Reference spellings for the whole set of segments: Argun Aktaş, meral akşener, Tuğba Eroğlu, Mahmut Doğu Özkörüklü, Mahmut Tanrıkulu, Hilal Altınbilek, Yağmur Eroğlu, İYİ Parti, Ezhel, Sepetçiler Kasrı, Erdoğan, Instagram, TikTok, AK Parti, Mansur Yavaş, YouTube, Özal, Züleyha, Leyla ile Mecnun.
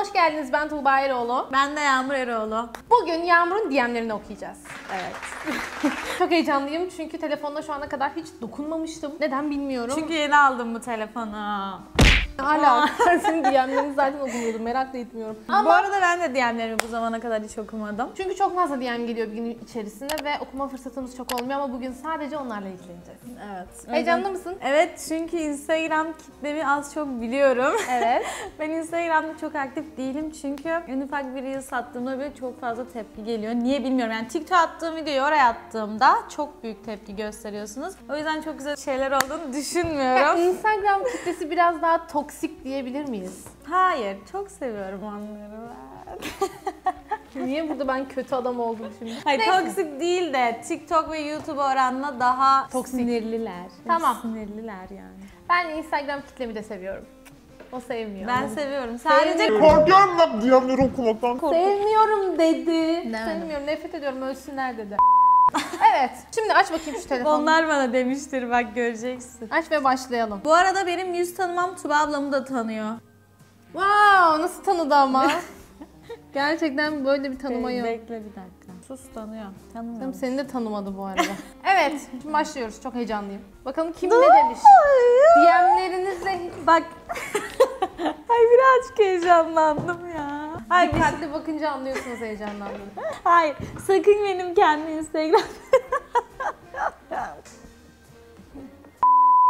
kanalıma hoş geldiniz. Ben Tuğba Eroğlu. Ben de Yağmur Eroğlu. Bugün Yağmur'un DM'lerini okuyacağız. Evet. Çok heyecanlıyım çünkü telefonda şu ana kadar hiç dokunmamıştım. Neden bilmiyorum. Çünkü yeni aldım bu telefonu. Hala sizin DM'lerinizi zaten okumuyordum, merak da etmiyorum. Ama bu arada ben de DM'lerimi bu zamana kadar hiç okumadım. Çünkü çok fazla DM geliyor bir gün içerisinde ve okuma fırsatımız çok olmuyor ama bugün sadece onlarla ilgileneceğiz. Evet. Heyecanlı mısın? Evet, çünkü Instagram kitlemi az çok biliyorum. Evet. Ben Instagram'da çok aktif değilim çünkü en ufak bir reel sattığımda bile çok fazla tepki geliyor. Niye bilmiyorum, yani TikTok attığım videoyu oraya attığımda çok büyük tepki gösteriyorsunuz. O yüzden çok güzel şeyler olduğunu düşünmüyorum. Instagram kitlesi biraz daha toksik diyebilir miyiz? Hayır, çok seviyorum onları ben. Niye burada ben kötü adam oldum şimdi? Hayır, toksik değil de TikTok ve YouTube oranla daha toksik. Sinirliler. Tamam. Sinirliler yani. Ben Instagram kitlemi de seviyorum. O sevmiyor. Ben seviyorum. Sadece korkuyorum da DM'leri okumaktan. Sevmiyorum dedi. Sevmiyorum, nefret ediyorum, ölsünler dedi. Evet. Şimdi aç bakayım şu telefonu. Onlar bana demiştir, bak göreceksin. Aç ve başlayalım. Bu arada benim yüz tanımam Tuba ablamı da tanıyor. Wow, nasıl tanıdı ama? Gerçekten böyle bir tanıma yok. Bekle bir dakika. Sus, tanıyor. Tanımıyorum. Seni de tanımadı bu arada. Evet, şimdi başlıyoruz. Çok heyecanlıyım. Bakalım kim ne demiş. DM'lerinizle... Bak. Ay birazcık heyecanlandım ya. Hayır, dikkatli bakınca anlıyorsunuz heyecanlandığını. Hayır, sakın benim kendi Instagram...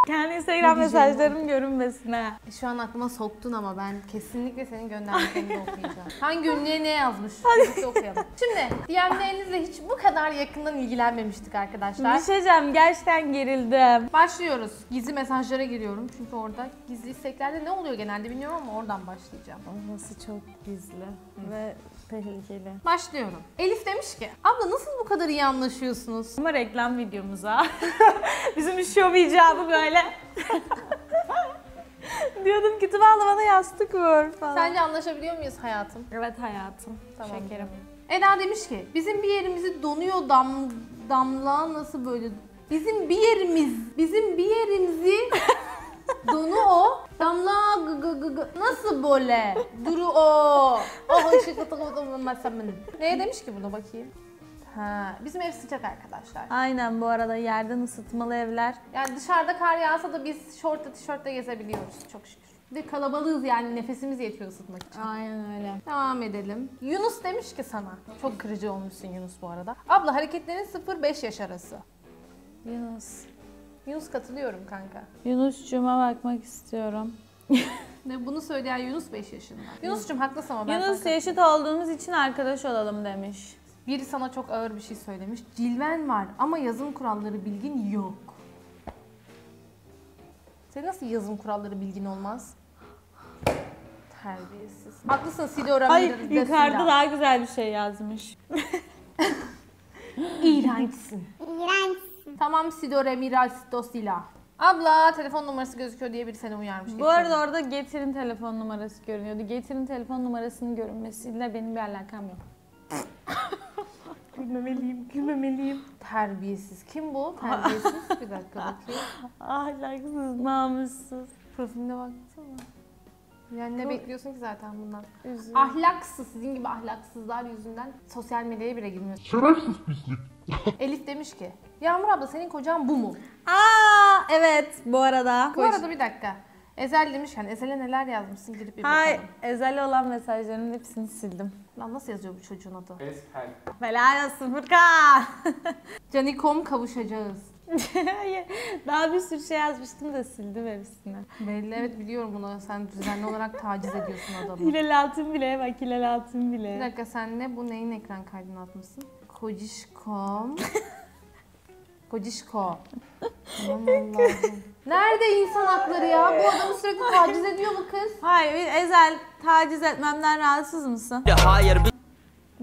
kendi Instagram mesajlarım görünmesin ha. Şu an aklıma soktun ama ben kesinlikle senin gönderdiklerini okuyacağım. Hangi ünlüye ne yazmış? Hadi okuyalım. Şimdi DM'lerinizle hiç bu kadar yakından ilgilenmemiştik arkadaşlar. Bir şey diyeceğim, gerçekten gerildim. Başlıyoruz. Gizli mesajlara giriyorum çünkü orada gizli isteklerde ne oluyor genelde bilmiyorum ama oradan başlayacağım. Olması çok gizli ve tehlikeli. Başlıyorum. Elif demiş ki, abla nasıl bu kadar iyi anlaşıyorsunuz? Ama reklam videomuza. Bizim şov icabı böyle. Diyordum ki Tuval'la bana yastık vur falan. Sence anlaşabiliyor muyuz hayatım? Evet hayatım. Tamam. Şekerim. Eda demiş ki, bizim bir yerimizi donuyor damla nasıl böyle? Bizim bir yerimizi donu o. Damla nasıl böyle? Duru o. Oh ışıklı takılmasın. Neye demiş ki bunu bakayım? Ha, bizim ev sıcak arkadaşlar. Aynen bu arada, yerden ısıtmalı evler. Yani dışarıda kar yağsa da biz şortla tişörtle gezebiliyoruz çok şükür. Ve kalabalığız yani, nefesimiz yetiyor ısıtmak için. Aynen öyle. Devam edelim. Yunus demiş ki sana. Çok kırıcı olmuşsun Yunus bu arada. Abla hareketlerin 0-5 yaş arası. Yunus. Yunus katılıyorum kanka. Yunus'cuma bakmak istiyorum. Bunu söyleyen Yunus 5 yaşında. Yunus'cum haklısın ama ben... Yunus yaşıt olduğumuz için arkadaş olalım demiş. Biri sana çok ağır bir şey söylemiş. Cilven var ama yazım kuralları bilgin yok. Sen nasıl yazım kuralları bilgin olmaz? Terbiyesiz. Haklısın, sili öğrenmeleri desinler. Ay yukarıda daha güzel bir şey yazmış. İğrençsin. İğrençsin. Tamam sidore miras dosila. Abla telefon numarası gözüküyor diye biri seni uyarmış. Bu arada orada Getir'in telefon numarası görünüyordu. Getir'in telefon numarasının görünmesiyle benim bir alakam yok. Gülmemeliyim. Terbiyesiz. Kim bu? Terbiyesiz. Bir dakika bakayım. Ahlaksız, namussuz. Profiline baksana. Yani ne bekliyorsun ki zaten bundan? Üzüm. Ahlaksız. Sizin gibi ahlaksızlar yüzünden sosyal medyaya bile girmiyor. Şerefsiz pislik. Elif demiş ki, Yağmur abla senin kocan bu mu? Aa evet bu arada. Bu arada bir dakika. Ezhel demiş, yani Ezhel'e neler yazmışsın girip bir bakalım. Hayır, Ezhel'e olan mesajlarının hepsini sildim. Lan nasıl yazıyor bu çocuğun adı? Ezhel. Helal olsun Furkan. Canikom kavuşacağız. Daha bir sürü şey yazmıştım da sildim hepsini. Belli, evet biliyorum bunu. Sen düzenli olarak taciz ediyorsun adamı. Hilal Altınbilek, bak Hilal Altınbilek. Bir dakika, sen ne? Bu neyin ekran kaydını atmışsın? Kocişkom. Kocişko. Aman Allah'ım. Nerede insan hakları ya? Bu adamı sürekli taciz ediyor bu kız. Hayır, Ezhel taciz etmemden rahatsız mısın? Ya hayır.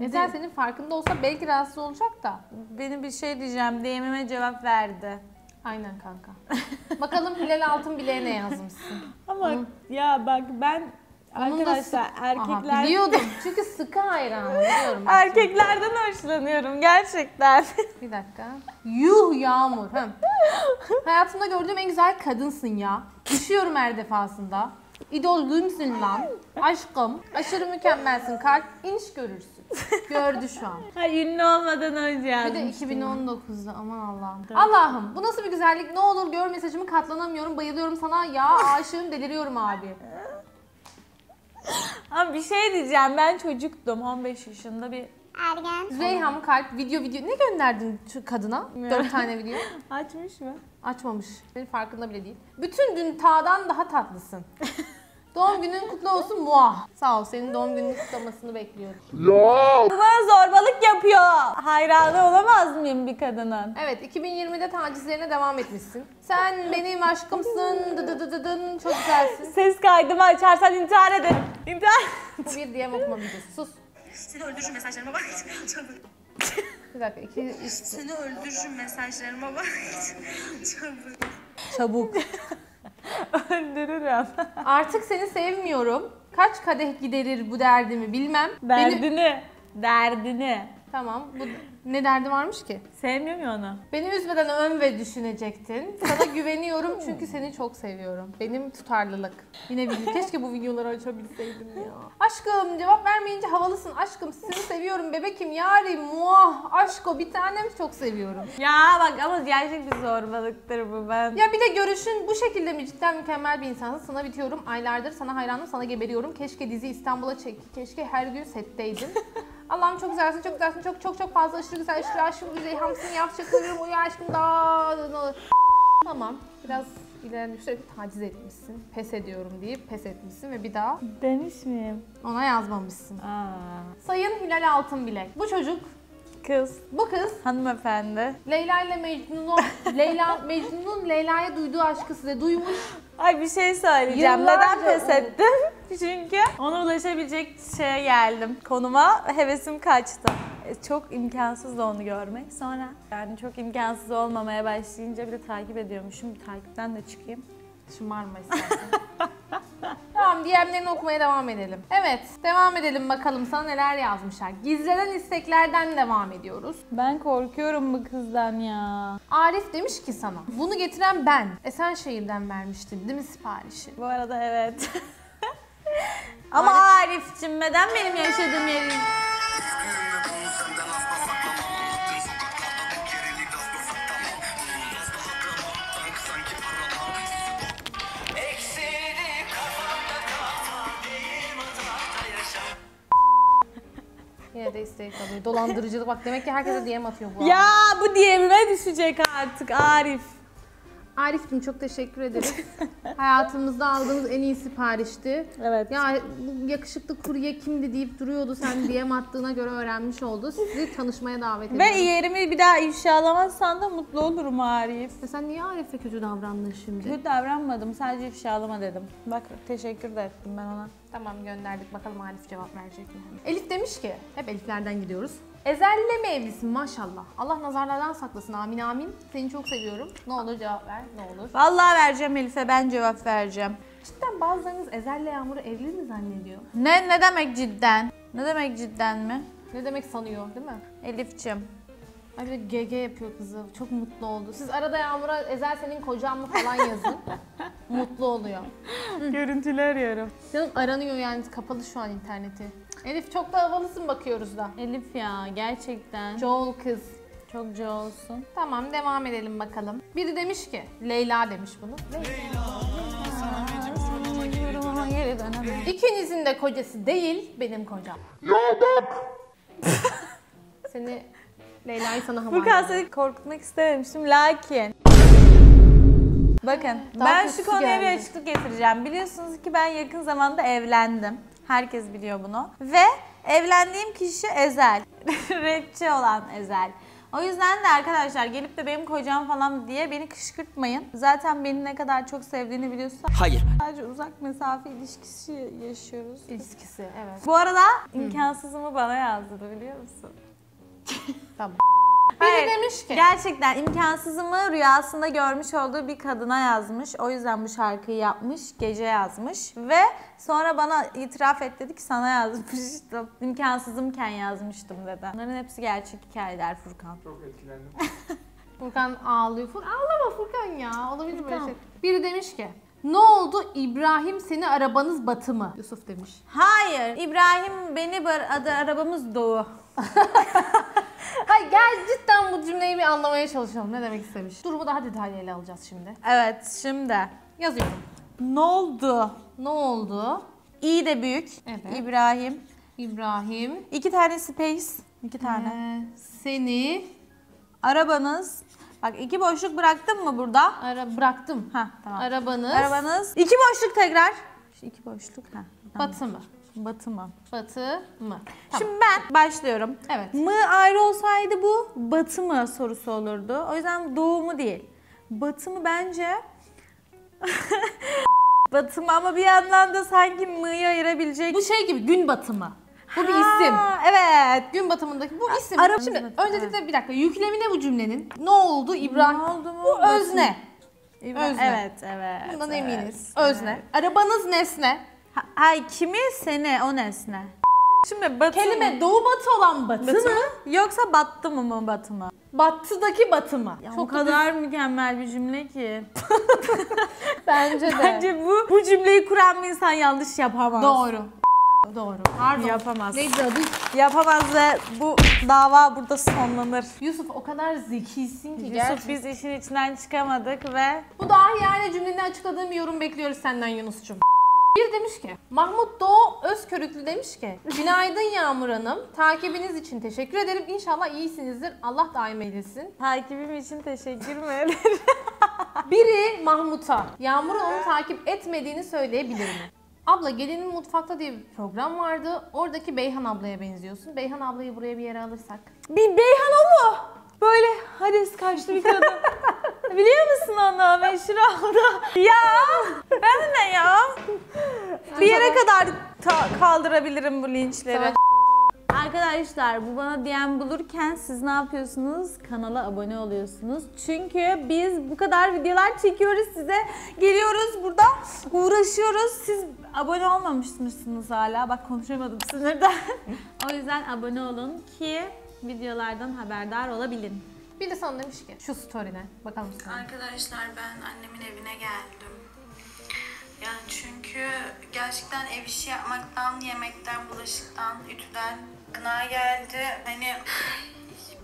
Ezhel senin farkında olsa belki rahatsız olacak da. Benim bir şey diyeceğim, DM'ime cevap verdi. Aynen kanka. Bakalım Hilal Altınbilek'e ne yazmışsın? Ama ya bak ben... Arkadaşlar erkekler... Aha, biliyordum çünkü sıkı hayranım biliyorum. Erkeklerden hoşlanıyorum gerçekten. Bir dakika. Yuh Yağmur. Hayatımda gördüğüm en güzel kadınsın ya. Düşüyorum her defasında. İdolümsün lan. Aşkım. Aşırı mükemmelsin kalp. İniş görürsün. Gördü şu an. Hayır, ünlü olmadan önce yazmıştım. Bir de 2019'da aman Allah'ım. Allah'ım bu nasıl bir güzellik, ne olur gör mesajımı, katlanamıyorum, bayılıyorum sana ya, aşığım, deliriyorum abi. Ama bir şey diyeceğim, ben çocuktum, 15 yaşında bir... Ergen. Züleyha'm kalp video ne gönderdin şu kadına? 4 tane video. Açmış mı? Açmamış. Benim farkında bile değil. Bütün dün Ta'dan daha tatlısın. Doğum günün kutlu olsun muah. Sağ ol, senin doğum gününün kutlamasını bekliyorum. Bu bana zorbalık yapıyor. Hayranı olamaz mıyım bir kadının? Evet, 2020'de tacizlerine devam etmişsin. Sen benim aşkımsın, dıdıdıdıdın, çok güzelsin. Ses kaydımı açarsan intihar ederim. İntihar. Bu bir DM okuma videosu, sus. Seni öldürürüm mesajlarıma bak. Bir dakika, seni öldürürüm mesajlarıma bak. Çabuk. Çabuk. Öldürürüm. Artık seni sevmiyorum. Kaç kadeh giderir bu derdimi bilmem. Derdini. Tamam. Bu ne derdi varmış ki? Sevmiyor mu onu? Beni üzmeden ön ve düşünecektin. Sana güveniyorum çünkü seni çok seviyorum. Benim tutarlılık. Yine bir keşke bu videoları açabilseydim ya. Aşkım cevap vermeyince havalısın. Aşkım seni seviyorum bebekim yarim. Muah aşko bir tanem çok seviyorum. Ya bak ama gerçek bir zorbalıktır bu ben. Ya bir de görüşün bu şekilde mi, cidden mükemmel bir insansın. Sana bitiyorum aylardır, sana hayranım, sana geberiyorum. Keşke dizi İstanbul'a çek. Keşke her gün setteydin. Allah'ım çok güzelsin, çok güzelsin, çok çok çok fazla aşırı güzel, aşırı aşkım, Züleyha'msın, yapacak seviyorum, uyu aşkım daha... Tamam, biraz ilerlemiş, bir taciz etmişsin, pes ediyorum deyip pes etmişsin ve bir daha... Demiş miyim? Ona yazmamışsın. Aa. Sayın Hilal Altınbilek, bu çocuk... Kız. Bu kız... Hanımefendi. Leyla ile Mecnun'un, Mecnun'un Leyla'ya duyduğu aşkı size duymuş. Ay bir şey söyleyeceğim. Yıllarca neden pes ettim? Çünkü ona ulaşabilecek şeye geldim. Konuma hevesim kaçtı. Çok imkansız da onu görmek. Sonra yani çok imkansız olmamaya başlayınca bir de takip ediyormuşum. Bir takipten de çıkayım. Şımarma istersen. Tamam, DM'lerini okumaya devam edelim. Evet, devam edelim bakalım sana neler yazmışlar. Gizlenen isteklerden devam ediyoruz. Ben korkuyorum bu kızdan ya. Arif demiş ki sana, bunu getiren ben. Esenşehir'den vermiştin değil mi siparişi? Bu arada evet. Ama Arif'cim neden benim yaşadığım yerim? Yine de isteği kalıyor. Dolandırıcılık, bak demek ki herkese DM atıyor bu. Ya bu DM'ime düşecek artık Arif. Arif'cim çok teşekkür ederiz. Hayatımızda aldığımız en iyi siparişti. Evet. Ya bu yakışıklı kurye kimdi deyip duruyordu, sen DM attığına göre öğrenmiş oldu. Sizi tanışmaya davet ediyorum. Ve yerimi bir daha ifşalamazsan da mutlu olurum Arif. Ya sen niye Arif'e kötü davrandın şimdi? Kötü davranmadım, sadece ifşalama dedim. Bak teşekkür de ettim ben ona. Tamam gönderdik, bakalım Arif cevap verecek mi? Elif demiş ki, hep Elif'lerden gidiyoruz. Ezhel'le mi evlisin maşallah? Allah nazarlardan saklasın amin amin. Seni çok seviyorum. Ne olur cevap ver, ne olur. Vallahi vereceğim Elif'e, ben cevap vereceğim. Cidden bazılarınız Ezhel'le Yağmur'u evli mi zannediyor? Ne demek cidden? Ne demek cidden mi? Ne demek sanıyor değil mi? Elif'ciğim. Ay bir de GG yapıyor kızı, çok mutlu oldu. Siz arada Yağmur'a Ezhel senin kocan mı falan yazın. Mutlu oluyor. Görüntüler arıyorum. Canım aranıyor yani, kapalı şu an interneti. Elif çok da havalısın bakıyoruz da. Elif ya gerçekten. Joel kız. Çok Joel'sun. Tamam devam edelim bakalım. Biri demiş ki, Leyla demiş bunu. Leyla. İkinizin de kocası değil benim kocam. Ya bak. Seni... Leyla'yı sana havale. Bu kaseti korkutmak istememiştim lakin. Bakın ben şu konuya bir açıklık getireceğim. Biliyorsunuz ki ben yakın zamanda evlendim. Herkes biliyor bunu. Ve evlendiğim kişi Ezhel. Rapçi olan Ezhel. O yüzden de arkadaşlar gelip de benim kocam falan diye beni kışkırtmayın. Zaten beni ne kadar çok sevdiğini biliyorsun. Hayır. Sadece uzak mesafe ilişkisi yaşıyoruz. İlişkisi evet. Bu arada imkansızımı bana yazdı biliyor musun? Tamam. Hayır, biri demiş ki gerçekten imkansızımı rüyasında görmüş olduğu bir kadına yazmış. O yüzden bu şarkıyı yapmış, gece yazmış ve sonra bana itiraf et dedi ki sana yazmış. İmkansızımken yazmıştım dedi. Bunların hepsi gerçek hikayeler Furkan. Çok etkilendim. Furkan ağlıyor. Ağlama Furkan ya. Olabilir böyle şey. Biri demiş ki Ne oldu İbrahim, seni arabanız batı mı? Yusuf demiş. Hayır, İbrahim beni arabamız doğu. Hayır, gel cidden bu cümleyi bir anlamaya çalışalım. Ne demek istemiş? Durumu daha detaylı ele alacağız şimdi. Evet, şimdi yazıyorum. Ne oldu? Ne oldu? İyi de büyük. Evet. İbrahim. İbrahim. 2 tane space. 2 tane. Seni. Arabanız. Bak 2 boşluk bıraktın mı burada? Bıraktım. Ha tamam. Arabanız. Arabanız. 2 boşluk tekrar. 2 boşluk. Ha. Tamam. Batı mı? Batı mı? Batı mı? Tamam. Şimdi ben başlıyorum. Evet. Mı ayrı olsaydı bu batı mı sorusu olurdu. O yüzden doğu mu değil. Batı mı bence? Batımı ama bir yandan da sanki mı'yı ayırabilecek. Bu şey gibi, gün batımı. Bu bir isim. Evet. Gün batımındaki bu isim. Şimdi öncelikle evet. Bir dakika, yüklemi ne bu cümlenin? Ne oldu İbrahim? Ne oldu mu? Bu özne. Özne. Evet, evet. Bundan evet, eminiz. Özne. Evet. Arabanız nesne. Ay kimi? Seni, o nesne. Şimdi batı kelime mı? Doğu batı olan batı, batı mı? Yoksa battı mı batı mı? Battıdaki batı mı? Ya çok kadar mükemmel bir cümle ki. Bence de. Bence bu cümleyi kuran bir insan yanlış yapamaz. Doğru. Doğru. Pardon. Yapamaz. Neydi adı? Yapamaz ve bu dava burada sonlanır. Yusuf o kadar zekisin ki. Yusuf gerçekten. Biz işin içinden çıkamadık ve... Bu dahi yani cümleni açıkladığım yorum bekliyoruz senden Yunus'cum. Bir demiş ki, Mahmut Doğu Özkörüklü demiş ki, günaydın Yağmur Hanım, takibiniz için teşekkür ederim. İnşallah iyisinizdir. Allah daim eylesin. Takibim için teşekkür mü ederim? Biri Mahmut'a, Yağmur'un onu takip etmediğini söyleyebilir mi? Abla Gelinin Mutfakta diye bir program vardı. Oradaki Beyhan ablaya benziyorsun. Beyhan ablayı buraya bir yere alırsak. Bir Beyhan o mu? Böyle Hades kaçtı bir kadın. Biliyor musun onu? Meşhur oldu. Ya! Ben ne ya? Bir yere kadar kaldırabilirim bu linçleri. Tamam. Arkadaşlar bu bana DM bulurken siz ne yapıyorsunuz? Kanala abone oluyorsunuz. Çünkü biz bu kadar videolar çekiyoruz size. Geliyoruz burada uğraşıyoruz. Siz abone olmamışsınız hala. Bak konuşamadım sinirden. O yüzden abone olun ki videolardan haberdar olabilin. Bir de sana demiş ki şu story'ne bakalım sana. Arkadaşlar ben annemin evine geldim. Yani çünkü gerçekten ev işi yapmaktan, yemekten, bulaşıktan, ütüden gına geldi. Hani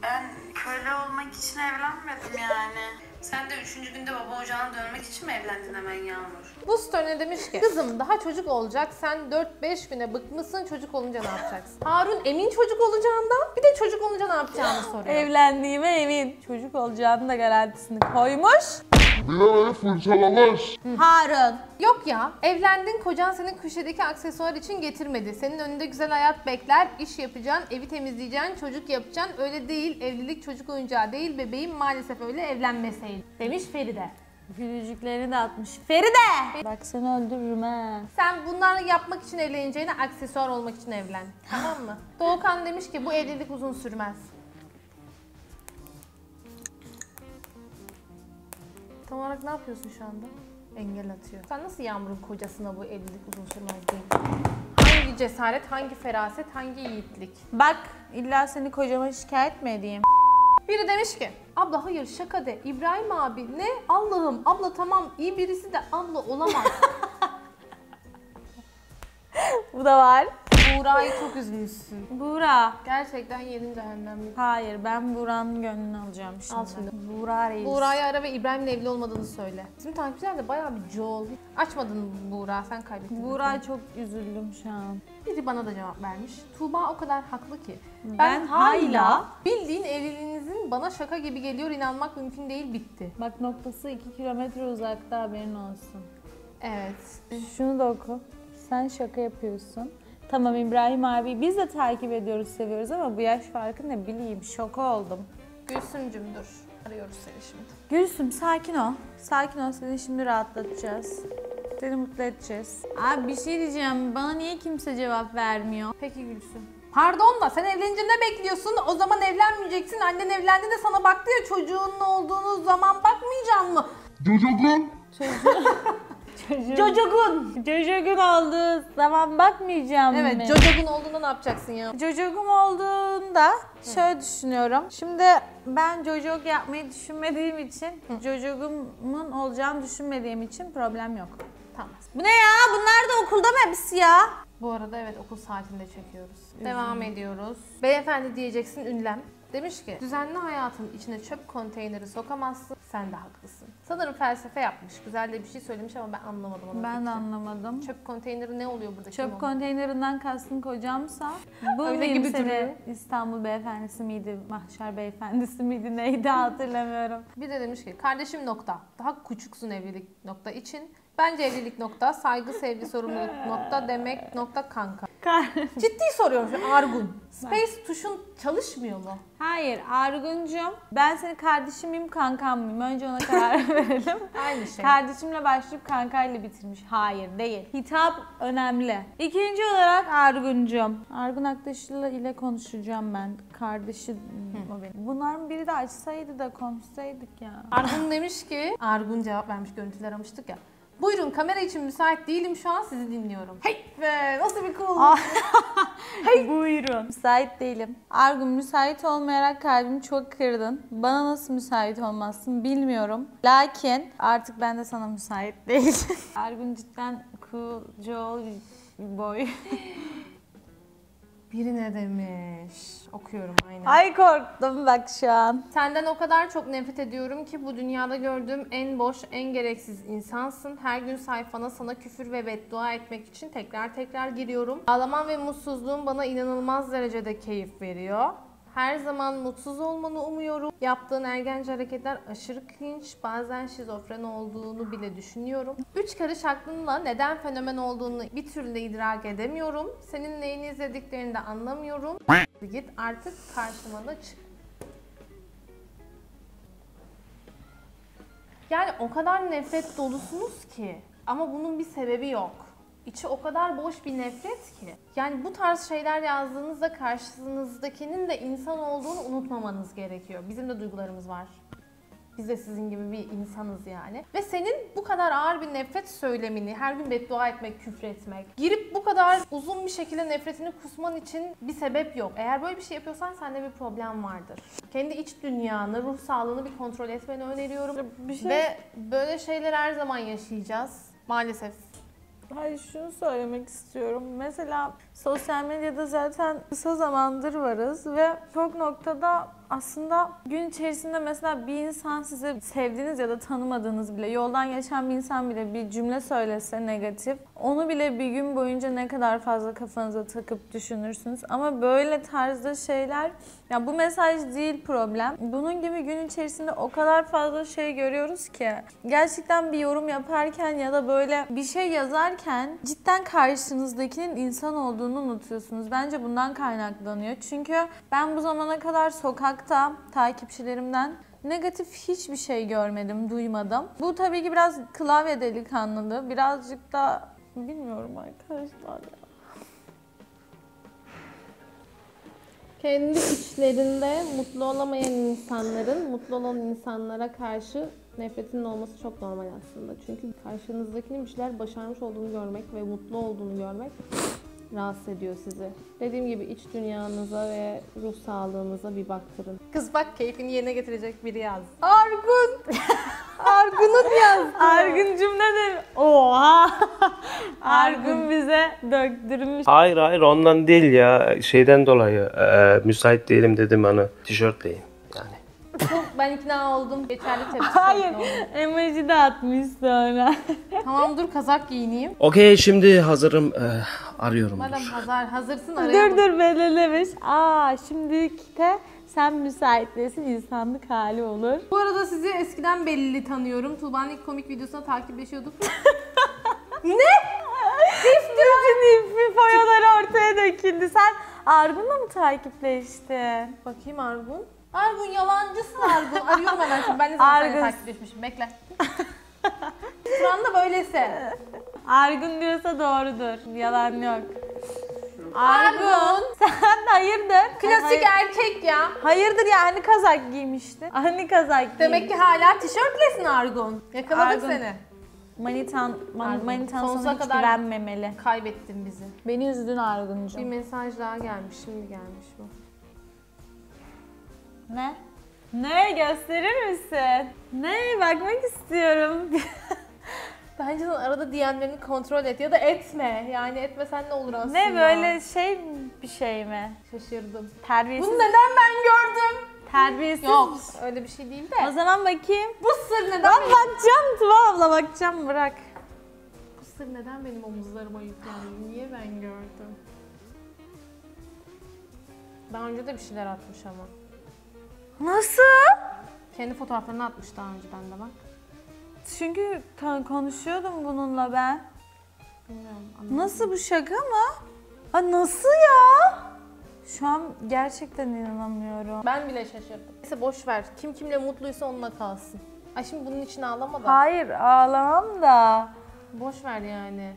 ben köle olmak için evlenmedim yani. Sen de 3. günde baba ocağına dönmek için mi evlendin hemen Yağmur? Bu story'ne demiş ki, kızım daha çocuk olacak, sen 4-5 güne bıkmışsın, çocuk olunca ne yapacaksın? Harun emin çocuk olacağından, bir de çocuk olunca ne yapacağını soruyor. Evlendiğime emin. Çocuk olacağının da garantisini koymuş. Bilemeye fırçalamış. Harun. Yok ya, evlendin, kocan senin köşedeki aksesuar için getirmedi. Senin önünde güzel hayat bekler, iş yapacaksın, evi temizleyeceksin, çocuk yapacaksın. Öyle değil, evlilik çocuk oyuncağı değil, bebeğim maalesef öyle evlenmeseydin. Demiş Feride. Gülücüklerini de atmış. Feride! Bak seni öldürürüm ha. Sen bunları yapmak için evleneceğine aksesuar olmak için evlen. Tamam mı? Doğukan demiş ki bu evlilik uzun sürmez. Tam olarak ne yapıyorsun şu anda? Engel atıyor. Sen nasıl Yağmur'un kocasına bu evlilik uzun sürmez değil? Hangi cesaret, hangi feraset, hangi yiğitlik? Bak illa seni kocama şikayet mi edeyim? Biri demiş ki, abla hayır şaka de, İbrahim abi ne? Allah'ım abla tamam iyi birisi de abla olamaz. Bu da var. Buğra'yı çok üzmüşsün. Buğra. Gerçekten yerin cehennemli. Hayır ben Buğra'nın gönlünü alacağım şimdi. Al şimdi. Buğra reis. Buğra'yı ara ve İbrahim'le evli olmadığını söyle. Bizim takipçiler de bayağı bir cool. Açmadın Buğra, sen kaybettin. Buğra'ya çok üzüldüm şu an. Biri bana da cevap vermiş. Tuğba o kadar haklı ki. Ben hala bildiğin evliliğinizin bana şaka gibi geliyor, inanmak mümkün değil bitti. Bak noktası 2 kilometre uzakta, haberin olsun. Evet. Şunu da oku. Sen şaka yapıyorsun. Tamam İbrahim abi biz de takip ediyoruz, seviyoruz ama bu yaş farkı ne bileyim, şok oldum. Gülsümcüm dur, arıyoruz seni şimdi. Gülsüm sakin ol, sakin ol, seni şimdi rahatlatacağız. Seni mutlu edeceğiz. Abi bir şey diyeceğim, bana niye kimse cevap vermiyor? Peki Gülsüm. Pardon da sen evlenince ne bekliyorsun? O zaman evlenmeyeceksin, annen evlendi de sana baktı ya çocuğunun olduğunuz zaman bakmayacaksın mı? Çocuğun. Cocogun. Cocogun olduğu zaman bakmayacağım evet, mi? Evet, cocogun olduğunda ne yapacaksın ya? Cocogun olduğunda şöyle düşünüyorum. Şimdi ben cocog yapmayı düşünmediğim için, cocogumun olacağını düşünmediğim için problem yok. Tamam. Bu ne ya? Bunlar da okulda mı hepsi ya? Bu arada evet okul saatinde çekiyoruz. Devam ediyoruz. Beyefendi diyeceksin ünlem. Demiş ki, düzenli hayatın içine çöp konteyneri sokamazsın, sen de haklısın. Sanırım felsefe yapmış, güzel de bir şey söylemiş ama ben anlamadım onu. Ben de anlamadım. Çöp konteyneri ne oluyor burada? Çöp konteynerinden kastın kocamsa, bu öyle gibi duruyor. İstanbul beyefendisi miydi, mahşer beyefendisi miydi, neydi hatırlamıyorum. Bir de demiş ki, kardeşim nokta, daha küçüksün evlilik nokta için. Bence evlilik nokta, saygı, sevgi, sorumluluk nokta, demek nokta kanka. Ciddi soruyorum şu Argun. Space tuşun çalışmıyor mu? Hayır Argun'cum, ben senin kardeşim miyim, kankam mıyım? Önce ona karar verelim. Aynı şey. Kardeşimle başlayıp kankayla bitirmiş. Hayır değil. Hitap önemli. İkinci olarak Argun'cum. Argun Aktaş'la ile konuşacağım ben. Kardeşim o benim. Bunların biri de açsaydı da konuşsaydık ya. Argun demiş ki, Argun cevap vermiş, görüntüler aramıştık ya. Buyurun kamera için müsait değilim şu an sizi dinliyorum. Hey be nasıl bir cool. Hey. Buyurun. Müsait değilim. Argun müsait olmayarak kalbimi çok kırdın. Bana nasıl müsait olmazsın bilmiyorum. Lakin artık ben de sana müsait değil. Argun cidden cool boy. Biri ne demiş? Okuyorum aynen. Ay korktum bak şu an. Senden o kadar çok nefret ediyorum ki bu dünyada gördüğüm en boş, en gereksiz insansın. Her gün sayfana sana küfür ve beddua etmek için tekrar tekrar giriyorum. Ağlaman ve mutsuzluğun bana inanılmaz derecede keyif veriyor. Her zaman mutsuz olmanı umuyorum. Yaptığın ergence hareketler aşırı cringe, bazen şizofren olduğunu bile düşünüyorum. 3 karış aklımla neden fenomen olduğunu bir türlü idrak edemiyorum. Senin neyini izlediklerini de anlamıyorum. Git artık karşıma da çık. Yani o kadar nefret dolusunuz ki ama bunun bir sebebi yok. İçi o kadar boş bir nefret ki. Yani bu tarz şeyler yazdığınızda karşınızdakinin de insan olduğunu unutmamanız gerekiyor. Bizim de duygularımız var. Biz de sizin gibi bir insanız yani. Ve senin bu kadar ağır bir nefret söylemini, her gün beddua etmek, küfretmek, girip bu kadar uzun bir şekilde nefretini kusman için bir sebep yok. Eğer böyle bir şey yapıyorsan sende bir problem vardır. Kendi iç dünyanı, ruh sağlığını bir kontrol etmeni öneriyorum. Ve böyle şeyler her zaman yaşayacağız. Maalesef. Hayır şunu söylemek istiyorum. Mesela sosyal medyada zaten kısa zamandır varız ve çok noktada aslında gün içerisinde mesela bir insan size sevdiğiniz ya da tanımadığınız bile yoldan geçen bir insan bile bir cümle söylese negatif onu bile bir gün boyunca ne kadar fazla kafanıza takıp düşünürsünüz ama böyle tarzda şeyler ya bu mesaj değil problem. Bunun gibi gün içerisinde o kadar fazla şey görüyoruz ki gerçekten bir yorum yaparken ya da böyle bir şey yazarken cidden karşınızdakinin insan olduğunu unutuyorsunuz. Bence bundan kaynaklanıyor. Çünkü ben bu zamana kadar sokak takipçilerimden negatif hiçbir şey görmedim, duymadım. Bu tabii ki biraz klavye delikanlılığı, birazcık da bilmiyorum arkadaşlar ya. Kendi içlerinde mutlu olamayan insanların, mutlu olan insanlara karşı nefretinin olması çok normal aslında. Çünkü karşınızdakinin bir şeyler başarmış olduğunu görmek ve mutlu olduğunu görmek rahatsız ediyor sizi. Dediğim gibi iç dünyanıza ve ruh sağlığınıza bir baktırın. Kız bak keyfini yerine getirecek biri yaz. Argun! Argun'un yazdı. Argun cümledir. Oha! Argun bize döktürmüş. Hayır hayır ondan değil ya. Şeyden dolayı müsait değilim dedim hani tişörtleyin. Ben ikna oldum. Yeterli tepki. Hayır. Emoji de atmış sonra. Tamam dur kazak giyineyim. Okey şimdi hazırım. Arıyorum. Madem hazırsın arayalım. Dur belirlemiş. Şimdilik de sen müsait değilsin insanlık hali olur. Bu arada sizi eskiden belli tanıyorum. Tuğba'nın ilk komik videosuna takipleşiyorduk. Ne? Bütün foyalar ortaya döküldü. Sen Argun'la mı takipleştin? Bakayım Argun. Argun yalancısın Argun. Arıyorum hemen şimdi. Ben de zaten takipleşmişim. Bekle. Şu anda böylese. Argun diyorsa doğrudur. Yalan yok. Argun. Sen de hayırdır? Klasik hayır. Erkek ya. Hayırdır ya hani kazak giymişti. Hani kazak giymişti. Demek ki hala tişörtlesin Argun. Yakaladık Argun. Seni. Manitan sana hiç güvenmemeli. Kaybettin bizi. Beni üzdün Argun'cum. Bir mesaj daha gelmiş, şimdi gelmiş bu. Ne? Ne? Gösterir misin? Ne? Bakmak istiyorum. Bence arada DM'lerini kontrol et ya da etme. Yani etmesen ne olur aslında. Ne böyle şey bir şey mi? Şaşırdım. Terbiyesiz. Bunu neden ben gördüm? Terbiyesiz. Yok öyle bir şey değil de. O zaman bakayım. Bu sır neden? Ben bakacağım Tuğba abla, bakacağım, bırak. Bu sır neden benim omuzlarıma yüklendi? Niye ben gördüm? Daha önce de bir şeyler atmış ama. Nasıl? Kendi fotoğraflarını atmış daha önceden de bak. Çünkü konuşuyordum bununla ben. Bilmiyorum, anladım. Nasıl, bu şaka mı? Ha, nasıl ya? Şu an gerçekten inanamıyorum. Ben bile şaşırdım. Neyse boş ver. Kim kimle mutluysa onunla kalsın. Ay şimdi bunun için ağlama da. Hayır ağlamam da. Boş ver yani.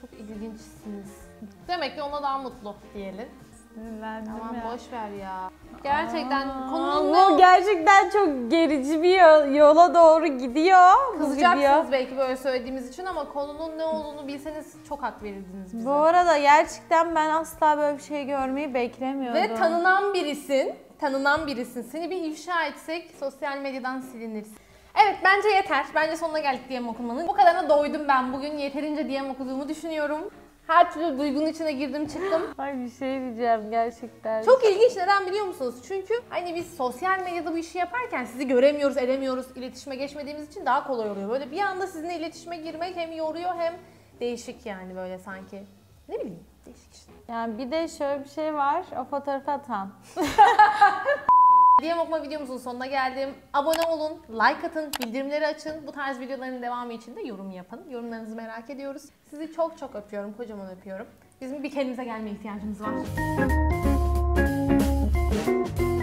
Çok ilginçsiniz. Demek ki ona daha mutlu diyelim. Sinirlendim ya. Tamam boş ver ya. Gerçekten konunun bu gerçekten çok gerici bir yola doğru gidiyor. Kızacaksınız belki böyle söylediğimiz için ama konunun ne olduğunu bilseniz çok hak verirdiniz bize. Bu arada gerçekten ben asla böyle bir şey görmeyi beklemiyordum. Ve tanınan birisin, tanınan birisin. Seni bir ifşa etsek sosyal medyadan silinirsin. Evet bence yeter. Bence sonuna geldik DM okumanın. Bu kadarına doydum ben bugün. Yeterince DM okuduğumu düşünüyorum. Her türlü duygunun içine girdim çıktım. Ay bir şey diyeceğim gerçekten. Çok ilginç, neden biliyor musunuz? Çünkü hani biz sosyal medyada bu işi yaparken sizi göremiyoruz, edemiyoruz, iletişime geçmediğimiz için daha kolay oluyor. Böyle bir anda sizinle iletişime girmek hem yoruyor hem değişik yani böyle sanki. Ne bileyim değişik işte. Yani bir de şöyle bir şey var, o fotoğrafı atan. DM okuma videomuzun sonuna geldim. Abone olun, like atın, bildirimleri açın. Bu tarz videoların devamı için de yorum yapın. Yorumlarınızı merak ediyoruz. Sizi çok çok öpüyorum, kocaman öpüyorum. Bizim bir kendimize gelme ihtiyacımız var.